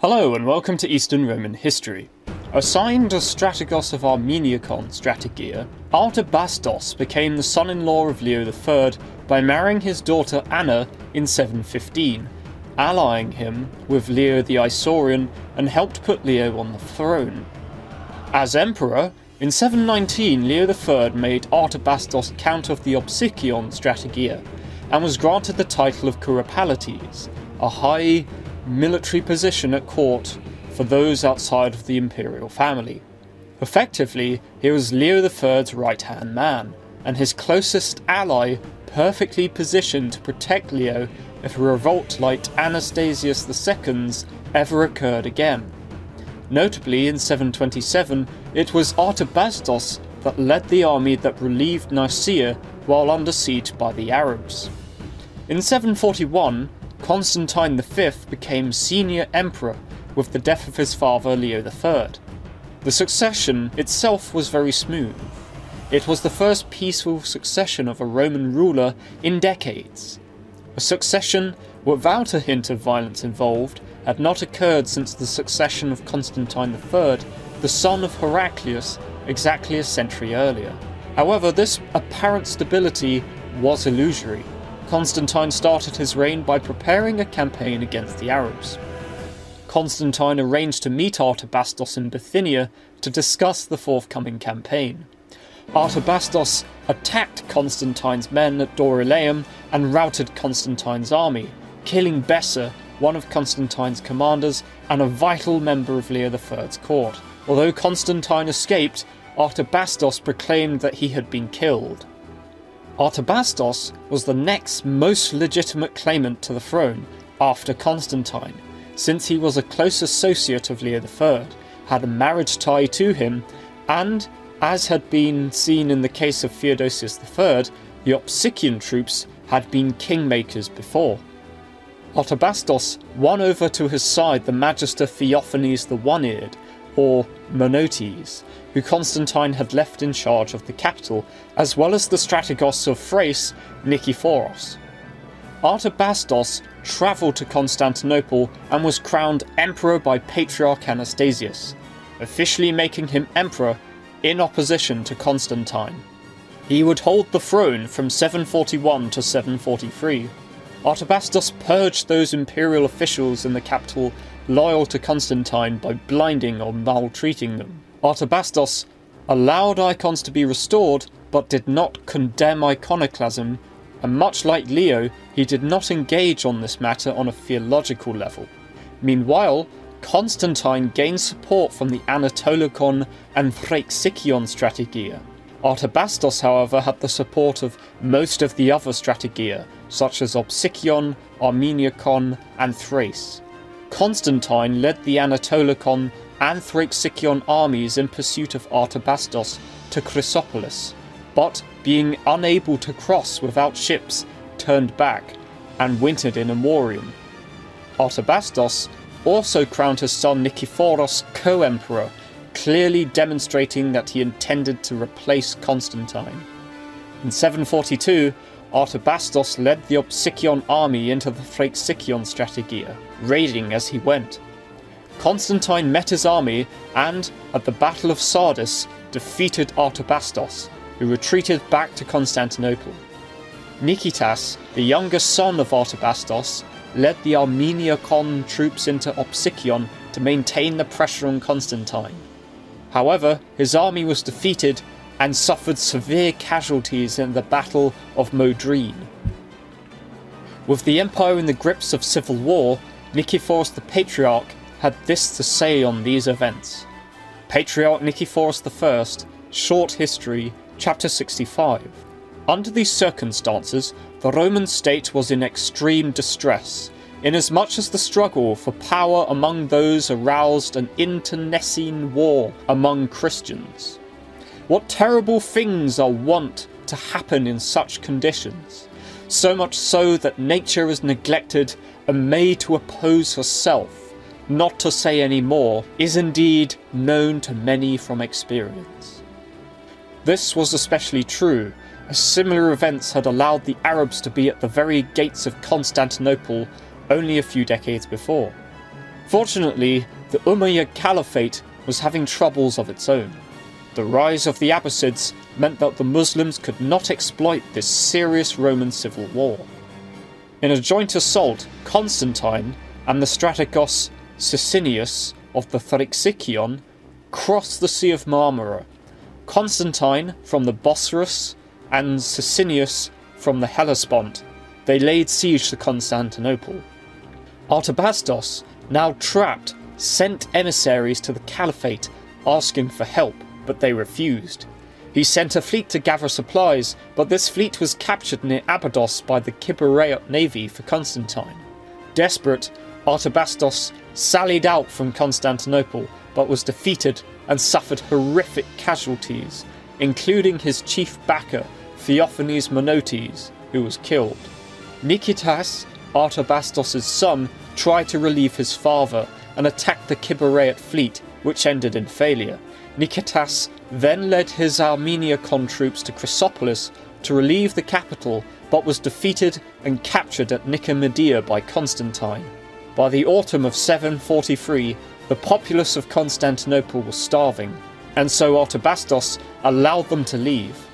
Hello and welcome to Eastern Roman history. Assigned as strategos of Armeniakon, Strategia, Artabasdos became the son-in-law of Leo III by marrying his daughter Anna in 715, allying him with Leo the Isaurian and helped put Leo on the throne. As emperor, in 719 Leo III made Artabasdos count of the Opsikion Strategia and was granted the title of Kurapalates, a high military position at court for those outside of the imperial family. Effectively, he was Leo III's right-hand man, and his closest ally perfectly positioned to protect Leo if a revolt like Anastasius II's ever occurred again. Notably, in 727, it was Artabasdos that led the army that relieved Nicaea while under siege by the Arabs. In 741, Constantine V became senior emperor with the death of his father Leo III. The succession itself was very smooth. It was the first peaceful succession of a Roman ruler in decades. A succession without a hint of violence involved had not occurred since the succession of Constantine III, the son of Heraclius, exactly a century earlier. However, this apparent stability was illusory. Constantine started his reign by preparing a campaign against the Arabs. Constantine arranged to meet Artabasdos in Bithynia to discuss the forthcoming campaign. Artabasdos attacked Constantine's men at Dorylaeum and routed Constantine's army, killing Bessa, one of Constantine's commanders and a vital member of Leo III's court. Although Constantine escaped, Artabasdos proclaimed that he had been killed. Artabasdos was the next most legitimate claimant to the throne, after Constantine, since he was a close associate of Leo III, had a marriage tie to him, and, as had been seen in the case of Theodosius III, the Opsikion troops had been kingmakers before. Artabasdos won over to his side the Magister Theophanes the One-Eared, or Monotes, who Constantine had left in charge of the capital, as well as the strategos of Thrace, Nikephoros. Artabasdos travelled to Constantinople and was crowned emperor by Patriarch Anastasius, officially making him emperor in opposition to Constantine. He would hold the throne from 741 to 743. Artabasdos purged those imperial officials in the capital loyal to Constantine by blinding or maltreating them. Artabasdos allowed icons to be restored, but did not condemn iconoclasm, and much like Leo, he did not engage on this matter on a theological level. Meanwhile, Constantine gained support from the Anatolikon and Freixikion Strategia. Artabasdos, however, had the support of most of the other Strategia, such as Opsikion, Armeniakon, and Thrace. Constantine led the Anatolikon and Thrakesion armies in pursuit of Artabasdos to Chrysopolis, but being unable to cross without ships, turned back and wintered in Amorium. Artabasdos also crowned his son Nikephoros co-emperor, clearly demonstrating that he intended to replace Constantine. In 742, Artabasdos led the Opsikion army into the Thrakesion Strategia, raiding as he went. Constantine met his army and, at the Battle of Sardis, defeated Artabasdos, who retreated back to Constantinople. Nikitas, the younger son of Artabasdos, led the Armeniakon troops into Opsikion to maintain the pressure on Constantine. However, his army was defeated and suffered severe casualties in the Battle of Modrine. With the empire in the grips of civil war, Nikephoros the Patriarch had this to say on these events. Patriarch Nikephoros I, Short History, Chapter 65. Under these circumstances, the Roman state was in extreme distress, inasmuch as the struggle for power among those aroused an internecine war among Christians. What terrible things are wont to happen in such conditions, so much so that nature is neglected and made to oppose herself, not to say any more, is indeed known to many from experience. This was especially true, as similar events had allowed the Arabs to be at the very gates of Constantinople only a few decades before. Fortunately, the Umayyad Caliphate was having troubles of its own. The rise of the Abbasids meant that the Muslims could not exploit this serious Roman civil war. In a joint assault, Constantine and the strategos Sicinius of the Thrakesion crossed the Sea of Marmara, Constantine from the Bosphorus and Sicinius from the Hellespont. They laid siege to Constantinople. Artabasdos, now trapped, sent emissaries to the Caliphate asking for help, but they refused. He sent a fleet to gather supplies, but this fleet was captured near Abydos by the Kiberaiot navy for Constantine. Desperate, Artabasdos sallied out from Constantinople, but was defeated and suffered horrific casualties, including his chief backer, Theophanes Monotes, who was killed. Nikitas, Artabasdos' son, tried to relieve his father and attacked the Kiberaiot fleet, which ended in failure. Nikitas then led his Armeniakon troops to Chrysopolis to relieve the capital, but was defeated and captured at Nicomedia by Constantine. By the autumn of 743, the populace of Constantinople was starving, and so Artabasdos allowed them to leave.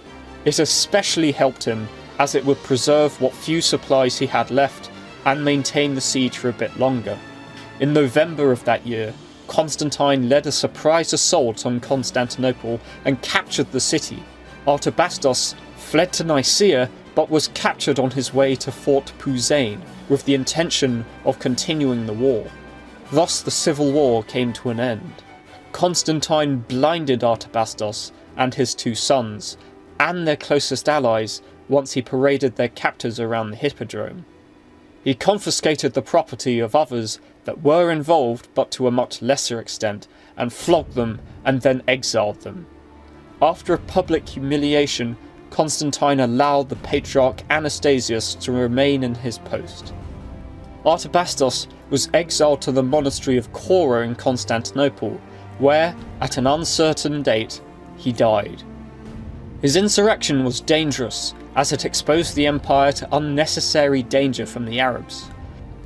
It especially helped him, as it would preserve what few supplies he had left and maintain the siege for a bit longer. In November of that year, Constantine led a surprise assault on Constantinople and captured the city. Artabasdos fled to Nicaea but was captured on his way to Fort Pusain with the intention of continuing the war. Thus the civil war came to an end. Constantine blinded Artabasdos and his two sons, and their closest allies, once he paraded their captors around the hippodrome. He confiscated the property of others that were involved but to a much lesser extent, and flogged them and then exiled them. After a public humiliation, Constantine allowed the Patriarch Anastasius to remain in his post. Artabasdos was exiled to the monastery of Cora in Constantinople, where, at an uncertain date, he died. His insurrection was dangerous, as it exposed the empire to unnecessary danger from the Arabs.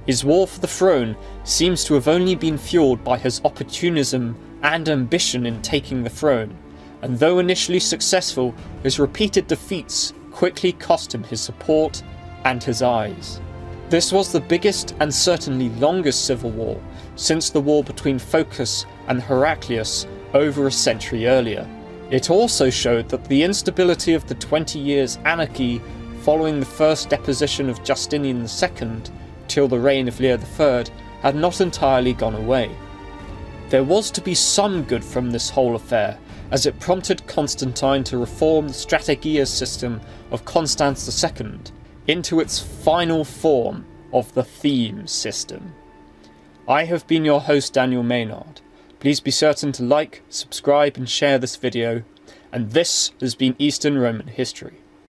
His war for the throne seems to have only been fueled by his opportunism and ambition in taking the throne, and though initially successful, his repeated defeats quickly cost him his support and his eyes. This was the biggest and certainly longest civil war since the war between Phocas and Heraclius over a century earlier. It also showed that the instability of the 20 Years' Anarchy following the first deposition of Justinian II till the reign of Leo III had not entirely gone away. There was to be some good from this whole affair, as it prompted Constantine to reform the Strategia system of Constance II into its final form of the Theme system. I have been your host, Daniel Maynard. Please be certain to like, subscribe and share this video, and this has been Eastern Roman History.